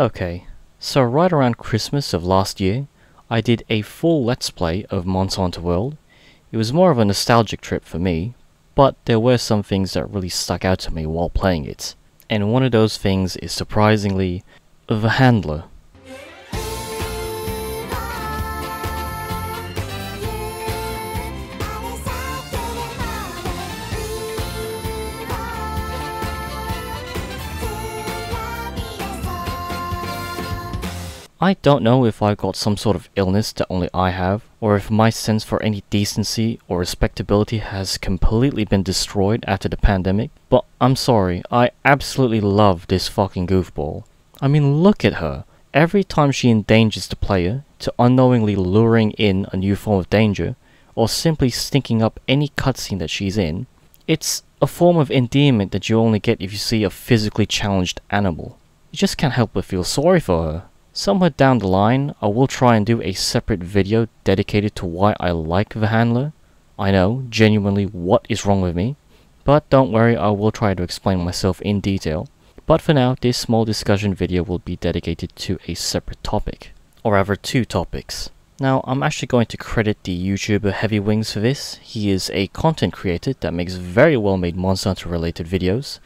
Okay, so right around Christmas of last year, I did a full Let's Play of Monster Hunter World. It was more of a nostalgic trip for me, but there were some things that really stuck out to me while playing it. And one of those things is, surprisingly, the Handler. I don't know if I've got some sort of illness that only I have, or if my sense for any decency or respectability has completely been destroyed after the pandemic, but I'm sorry, I absolutely love this fucking goofball. I mean, look at her. Every time she endangers the player to unknowingly luring in a new form of danger, or simply stinking up any cutscene that she's in, it's a form of endearment that you only get if you see a physically challenged animal. You just can't help but feel sorry for her. Somewhere down the line, I will try and do a separate video dedicated to why I like the Handler. I know, genuinely, what is wrong with me. But don't worry, I will try to explain myself in detail. But for now, this small discussion video will be dedicated to a separate topic. Or rather, two topics. Now, I'm actually going to credit the YouTuber Heavy Wings for this. He is a content creator that makes very well-made Monster Hunter related videos,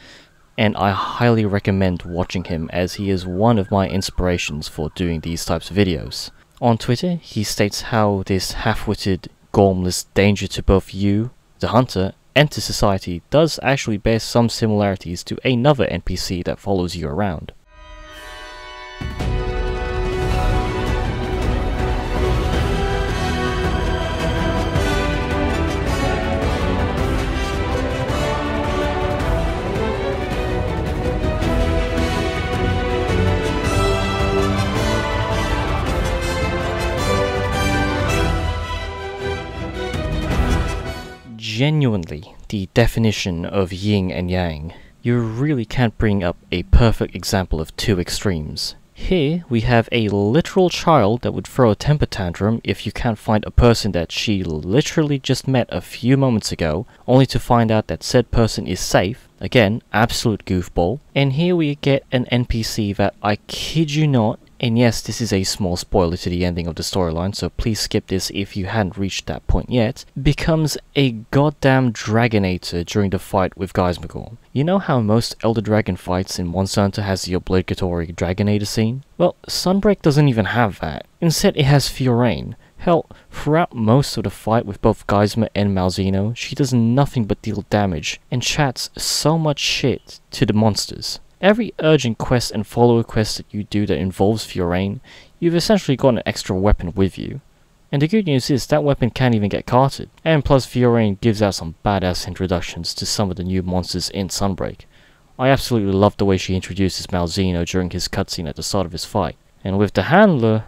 and I highly recommend watching him as he is one of my inspirations for doing these types of videos. On Twitter, he states how this half-witted, gormless danger to both you, the hunter, and to society does actually bear some similarities to another NPC that follows you around. Genuinely, the definition of yin and yang. You really can't bring up a perfect example of two extremes. Here we have a literal child that would throw a temper tantrum if you can't find a person that she literally just met a few moments ago, only to find out that said person is safe. Again, absolute goofball. And here we get an NPC that, I kid you not, and yes, this is a small spoiler to the ending of the storyline, so please skip this if you hadn't reached that point yet, becomes a goddamn Dragonator during the fight with Geismagorn. You know how most Elder Dragon fights in Monster Hunter has the obligatory Dragonator scene? Well, Sunbreak doesn't even have that. Instead, it has Fiorayne. Hell, throughout most of the fight with both Geisma and Malzino, she does nothing but deal damage, and chats so much shit to the monsters. Every urgent quest and follower quest that you do that involves Fiorayne, you've essentially got an extra weapon with you. And the good news is that weapon can't even get carted. And plus, Fiorayne gives out some badass introductions to some of the new monsters in Sunbreak. I absolutely love the way she introduces Malzino during his cutscene at the start of his fight. And with the Handler,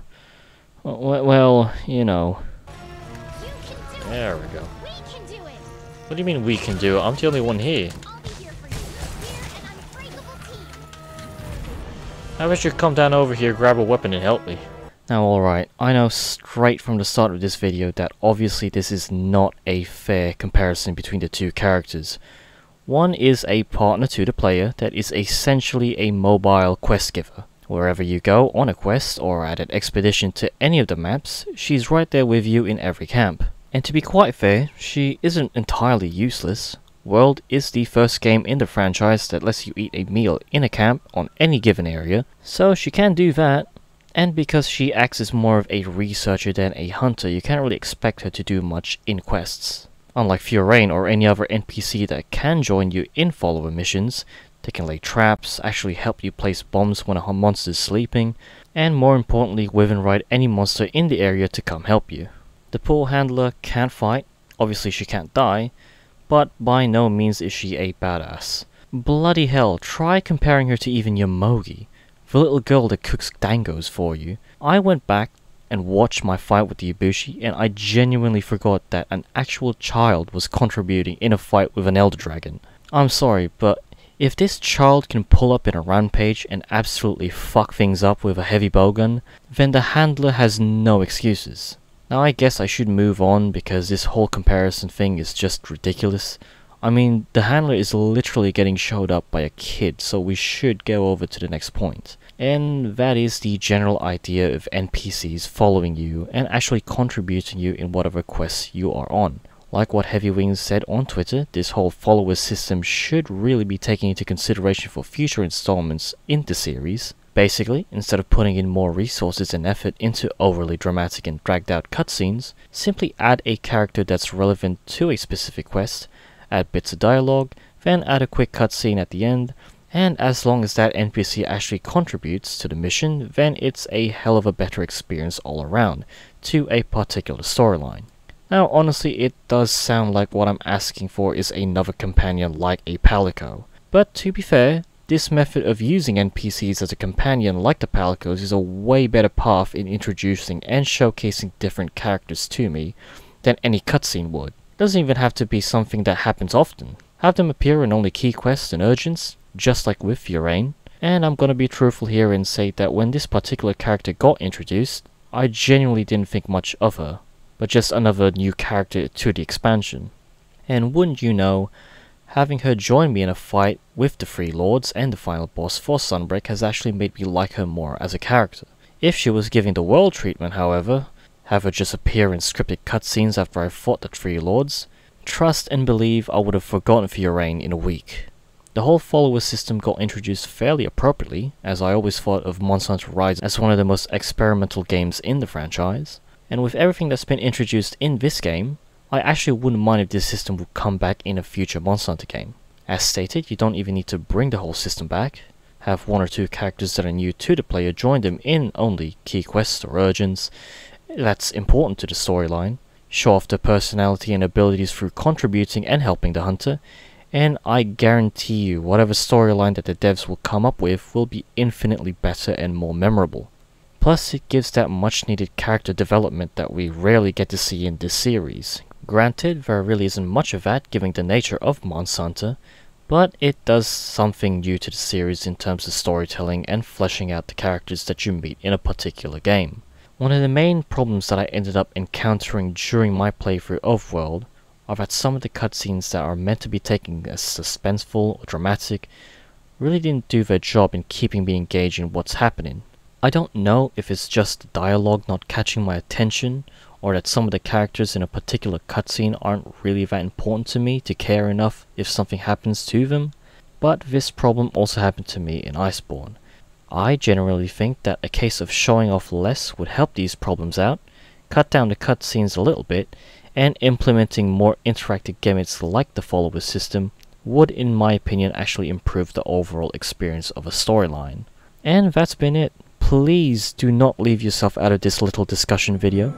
well, you know. There we go. What do you mean we can do it? I'm the only one here. I wish you'd come down over here, grab a weapon and help me. Now alright, I know straight from the start of this video that obviously this is not a fair comparison between the two characters. One is a partner to the player that is essentially a mobile quest giver. Wherever you go on a quest or at an expedition to any of the maps, she's right there with you in every camp. And to be quite fair, she isn't entirely useless. World is the first game in the franchise that lets you eat a meal in a camp on any given area, so she can do that. And because she acts as more of a researcher than a hunter, you can't really expect her to do much in quests. Unlike Fiorayne or any other NPC that can join you in follower missions, they can lay traps, actually help you place bombs when a monster is sleeping, and more importantly, whip and ride any monster in the area to come help you. The poor Handler can't fight, obviously she can't die, but by no means is she a badass. Bloody hell, try comparing her to even Yomogi, the little girl that cooks dangos for you. I went back and watched my fight with the Ibushi, and I genuinely forgot that an actual child was contributing in a fight with an Elder Dragon. I'm sorry, but if this child can pull up in a rampage and absolutely fuck things up with a heavy bowgun, then the Handler has no excuses. Now I guess I should move on because this whole comparison thing is just ridiculous. I mean, the Handler is literally getting showed up by a kid, so we should go over to the next point. And that is the general idea of NPCs following you and actually contributing you in whatever quests you are on. Like what Heavy Wings said on Twitter, this whole follower system should really be taken into consideration for future installments in the series. Basically, instead of putting in more resources and effort into overly dramatic and dragged out cutscenes, simply add a character that's relevant to a specific quest, add bits of dialogue, then add a quick cutscene at the end, and as long as that NPC actually contributes to the mission, then it's a hell of a better experience all around to a particular storyline. Now honestly, it does sound like what I'm asking for is another companion like a Palico. But to be fair, this method of using NPCs as a companion like the Palicos is a way better path in introducing and showcasing different characters to me than any cutscene would. Doesn't even have to be something that happens often. Have them appear in only key quests and urgents, just like with Fiorayne. And I'm gonna be truthful here and say that when this particular character got introduced, I genuinely didn't think much of her, but just another new character to the expansion. And wouldn't you know, having her join me in a fight with the Three Lords and the final boss for Sunbreak has actually made me like her more as a character. If she was given the world treatment, however, have her just appear in scripted cutscenes after I fought the Three Lords, trust and believe I would have forgotten Fiorayne in a week. The whole follower system got introduced fairly appropriately, as I always thought of Monster Hunter Rise as one of the most experimental games in the franchise, and with everything that's been introduced in this game, I actually wouldn't mind if this system would come back in a future Monster Hunter game. As stated, you don't even need to bring the whole system back, have one or two characters that are new to the player join them in only key quests or urgents, that's important to the storyline, show off their personality and abilities through contributing and helping the hunter, and I guarantee you whatever storyline that the devs will come up with will be infinitely better and more memorable. Plus, it gives that much needed character development that we rarely get to see in this series. Granted, there really isn't much of that given the nature of Monster Hunter, but it does something new to the series in terms of storytelling and fleshing out the characters that you meet in a particular game. One of the main problems that I ended up encountering during my playthrough of World are that some of the cutscenes that are meant to be taken as suspenseful or dramatic really didn't do their job in keeping me engaged in what's happening. I don't know if it's just the dialogue not catching my attention, or that some of the characters in a particular cutscene aren't really that important to me to care enough if something happens to them, but this problem also happened to me in Iceborne. I generally think that a case of showing off less would help these problems out, cut down the cutscenes a little bit, and implementing more interactive gimmicks like the follower system would, in my opinion, actually improve the overall experience of a storyline. And that's been it. Please do not leave yourself out of this little discussion video.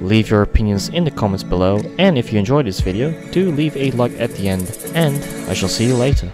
Leave your opinions in the comments below, and if you enjoyed this video, do leave a like at the end, and I shall see you later.